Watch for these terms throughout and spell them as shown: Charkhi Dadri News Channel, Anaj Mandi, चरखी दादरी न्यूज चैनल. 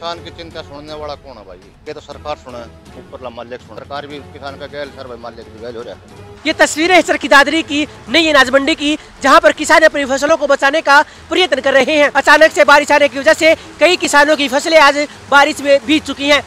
किसान की चिंता सुनने वाला कौन है भाई? ये तो सरकार सुने, ऊपरला मालिक सुने, सरकार भी किसान का गैल, सर भाई मालिक भी गैल हो रहा है। ये तस्वीरें हैं चरखी दादरी की नई अनाज मंडी की, जहां पर किसान अपनी फसलों को बचाने का प्रयत्न कर रहे हैं। अचानक से बारिश आने की वजह से कई किसानों की फसलें आज बारिश में भीग चुकी है।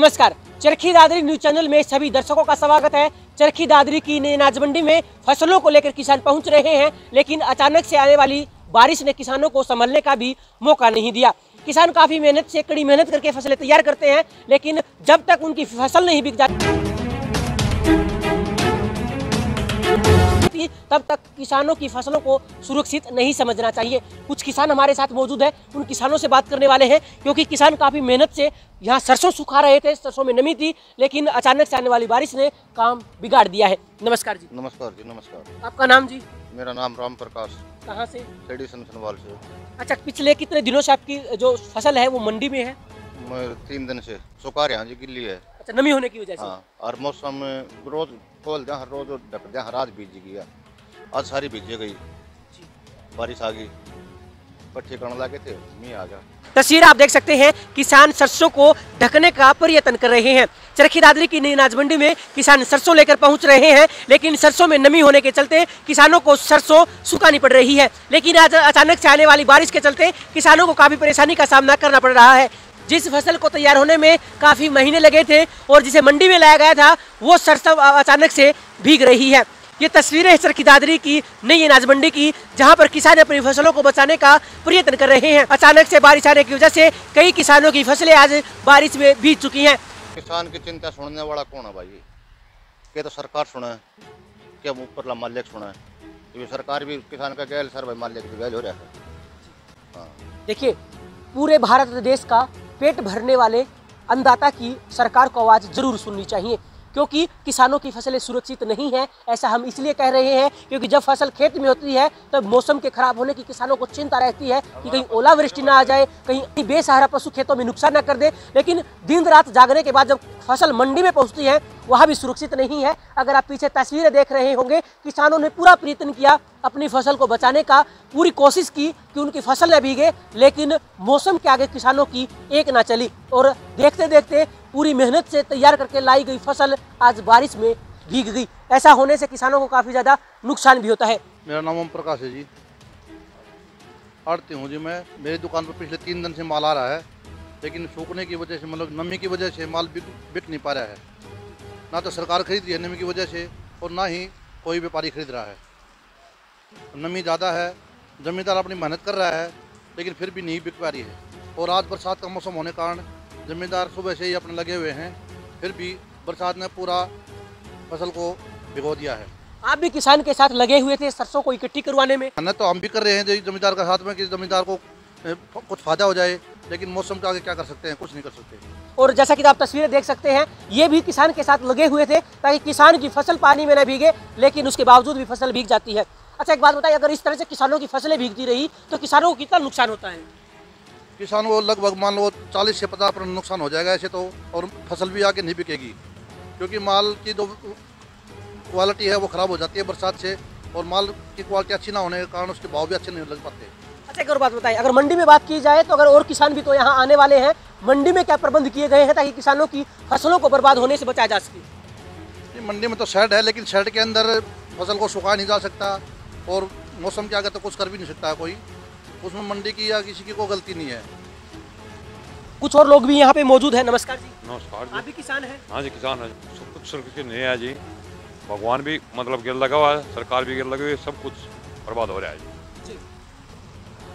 नमस्कार, चरखी दादरी न्यूज चैनल में सभी दर्शकों का स्वागत है। चरखी दादरी की नई अनाज मंडी में फसलों को लेकर किसान पहुँच रहे हैं, लेकिन अचानक से आने वाली बारिश ने किसानों को संभलने का भी मौका नहीं दिया। किसान काफी मेहनत से कड़ी मेहनत करके फसलें तैयार करते हैं, लेकिन जब तक उनकी फसल नहीं बिक जाती तब तक किसानों की फसलों को सुरक्षित नहीं समझना चाहिए। कुछ किसान हमारे साथ मौजूद है, उन किसानों से बात करने वाले हैं, क्योंकि किसान काफी मेहनत से यहाँ सरसों सुखा रहे थे। सरसों में नमी थी, लेकिन अचानक से आने वाली बारिश ने काम बिगाड़ दिया है। नमस्कार जी। नमस्कार जी। नमस्कार। आपका नाम जी? मेरा नाम राम प्रकाश। कहाँ से? सनवाल से। अच्छा, पिछले कितने दिनों से आपकी जो फसल है वो मंडी में है? 3 दिन से सुखा रहे हैं जी, गिल्ली है। अच्छा, नमी होने की वजह से। हाँ, और मौसम रोज खोल दिया, हर रोज ढक दिया, हर रात भीज गई, आज सारी भीजे गई, बारिश आ गई, पट्टे करने लगे थे, मी आ गया। तस्वीर आप देख सकते हैं, किसान सरसों को ढकने का प्रयत्न कर रहे हैं। चरखी दादरी की नई अनाज मंडी में किसान सरसों लेकर पहुंच रहे हैं, लेकिन सरसों में नमी होने के चलते किसानों को सरसों सुखानी पड़ रही है। लेकिन आज अचानक से आने वाली बारिश के चलते किसानों को काफ़ी परेशानी का सामना करना पड़ रहा है। जिस फसल को तैयार होने में काफ़ी महीने लगे थे और जिसे मंडी में लाया गया था, वो सरसों अचानक से भीग रही है। ये तस्वीरें हैं चरखी दादरी की नई अनाज मंडी की, जहां पर किसान अपनी फसलों को बचाने का प्रयत्न कर रहे हैं। अचानक से बारिश आने की वजह से कई किसानों की फसलें आज बारिश में भीग चुकी हैं। किसान की चिंता सुनने वाला कौन है भाई? क्या तो सरकार सुने, क्या ऊपरला मालिक सुने, तो सरकार भी किसान का गैल, सर भाई मालिक भी गैल हो रहा है। देखिए, पूरे भारत देश का पेट भरने वाले अन्नदाता की सरकार को आवाज़ जरूर सुननी चाहिए, क्योंकि किसानों की फसलें सुरक्षित नहीं हैं। ऐसा हम इसलिए कह रहे हैं क्योंकि जब फसल खेत में होती है तब मौसम के खराब होने की किसानों को चिंता रहती है कि कहीं ओलावृष्टि ना आ जाए, कहीं बेसहारा पशु खेतों में नुकसान ना कर दे। लेकिन दिन रात जागने के बाद जब फसल मंडी में पहुंचती है, वहाँ भी सुरक्षित नहीं है। अगर आप पीछे तस्वीरें देख रहे होंगे, किसानों ने पूरा प्रयत्न किया, अपनी फसल को बचाने का पूरी कोशिश की कि उनकी फसल न भीगे, लेकिन मौसम के आगे किसानों की एक ना चली और देखते देखते पूरी मेहनत से तैयार करके लाई गई फसल आज बारिश में भीग गई। ऐसा होने से किसानों को काफ़ी ज़्यादा नुकसान भी होता है। मेरा नाम ओम प्रकाश है जी, आड़ती हूँ जी मैं। मेरी दुकान पर पिछले 3 दिन से माल आ रहा है, लेकिन सूखने की वजह से, मतलब नमी की वजह से माल बिक नहीं पा रहा है। ना तो सरकार खरीद रही है नमी की वजह से, और ना ही कोई व्यापारी खरीद रहा है। नमी ज़्यादा है, ज़मींदार अपनी मेहनत कर रहा है, लेकिन फिर भी नहीं बिक पा रही है। और आज बरसात का मौसम होने के कारण ज़मींदार सुबह से ही अपने लगे हुए हैं, फिर भी बरसात ने पूरा फसल को भिगो दिया है। आप भी किसान के साथ लगे हुए थे सरसों को इकट्ठी करवाने में? मेहनत तो हम भी कर रहे हैं ज़मींदार के साथ में, कि ज़मींदार को कुछ फ़ायदा हो जाए, लेकिन मौसम के आगे क्या कर सकते हैं, कुछ नहीं कर सकते। और जैसा कि आप तस्वीरें देख सकते हैं, ये भी किसान के साथ लगे हुए थे ताकि किसान की फसल पानी में न भीगे, लेकिन उसके बावजूद भी फसल भीग जाती है। अच्छा, एक बात बताइए, अगर इस तरह से किसानों की फसलें भीगती रही तो किसानों को कितना नुकसान होता है? किसान को लगभग मान लो 40 से 50% नुकसान हो जाएगा ऐसे तो, और फसल भी आगे नहीं बिकेगी, क्योंकि माल की जो क्वालिटी है वो ख़राब हो जाती है बरसात से, और माल की क्वालिटी अच्छी ना होने के कारण उसके भाव भी अच्छे नहीं लग पाते। अच्छा, एक और बात बताइए, अगर मंडी में बात की जाए तो अगर और किसान भी तो यहाँ आने वाले हैं, मंडी में क्या प्रबंध किए गए हैं ताकि किसानों की फसलों को बर्बाद होने से बचाया जा सके? मंडी में तो शेड है, लेकिन शेड के अंदर फसल को सुखा नहीं जा सकता, और मौसम के आगे तो कुछ कर भी नहीं सकता कोई, उसमें मंडी की या किसी की कोई गलती नहीं है। कुछ और लोग भी यहाँ पे मौजूद है। नमस्कार जी। नमस्कार। आप भी किसान है? हाँ जी, किसान है। सब कुछ सुरक्षित नहीं है जी, भगवान भी मतलब गिर लगा हुआ है, सरकार भी गिर लगी हुई है, सब कुछ बर्बाद हो रहा है।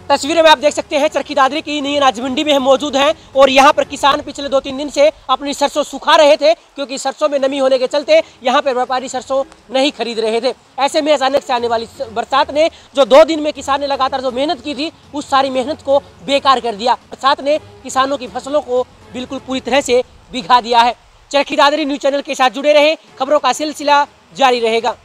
तस्वीरों में आप देख सकते हैं चरखी दादरी की नई अनाज मंडी में हम मौजूद हैं, और यहाँ पर किसान पिछले 2-3 दिन से अपनी सरसों सुखा रहे थे, क्योंकि सरसों में नमी होने के चलते यहाँ पर व्यापारी सरसों नहीं खरीद रहे थे। ऐसे में अचानक से आने वाली बरसात ने जो 2 दिन में किसान ने लगातार जो मेहनत की थी, उस सारी मेहनत को बेकार कर दिया। बरसात ने किसानों की फसलों को बिल्कुल पूरी तरह से भिगा दिया है। चरखी दादरी न्यूज़ चैनल के साथ जुड़े रहें, खबरों का सिलसिला जारी रहेगा।